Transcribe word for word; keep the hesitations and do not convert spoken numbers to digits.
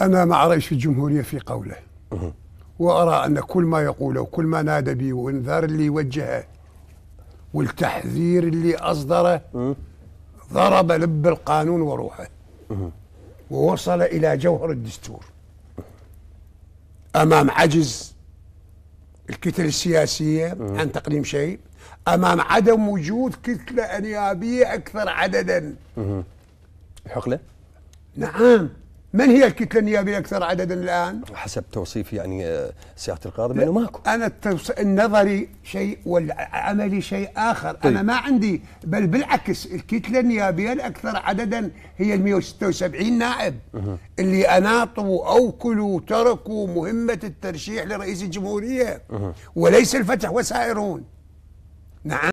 أنا مع رئيس الجمهورية في قوله، وأرى أن كل ما يقوله وكل ما نادى به والإنذار اللي وجهه والتحذير اللي أصدره ضرب لب القانون وروحه ووصل إلى جوهر الدستور أمام عجز الكتل السياسية عن تقديم شيء، أمام عدم وجود كتلة أنيابية أكثر عددا. الحقلة؟ نعم. من هي الكتلة النيابية أكثر عددا الآن؟ حسب توصيف يعني سيادة القاضي بأنه ماكو. أنا التوص... النظري شيء والعملي شيء آخر. طيب. أنا ما عندي، بل بالعكس الكتلة النيابية الأكثر عددا هي ال مئة وستة وسبعين نائب مه. اللي أناطوا أوكلوا تركوا مهمة الترشيح لرئيس الجمهورية مه. وليس الفتح وسائرون. نعم.